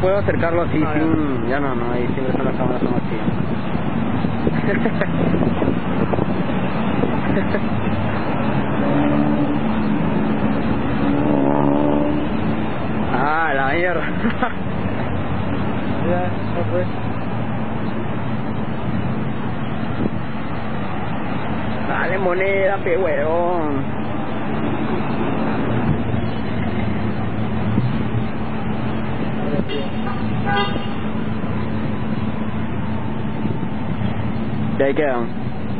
Puedo acercarlo así, no, sin... Ya, ya no, ahí siempre son las cámaras son así. Ah, la mierda. Ya fue. Dale moneda, pe huevón. There you go.